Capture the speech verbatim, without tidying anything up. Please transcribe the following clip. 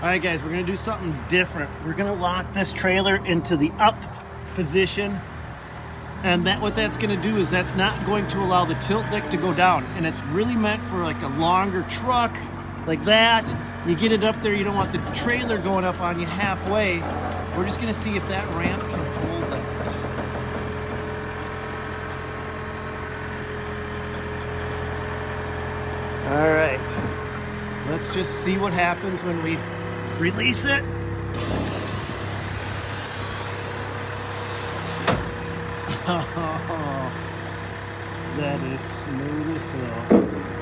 Alright guys, we're going to do something different. We're going to lock this trailer into the up position. And that what that's going to do is that's not going to allow the tilt deck to go down. And it's really meant for like a longer truck like that. You get it up there, you don't want the trailer going up on you halfway. We're just going to see if that ramp can hold that. Alright, let's just see what happens when we release it. Oh, that is smooth as hell.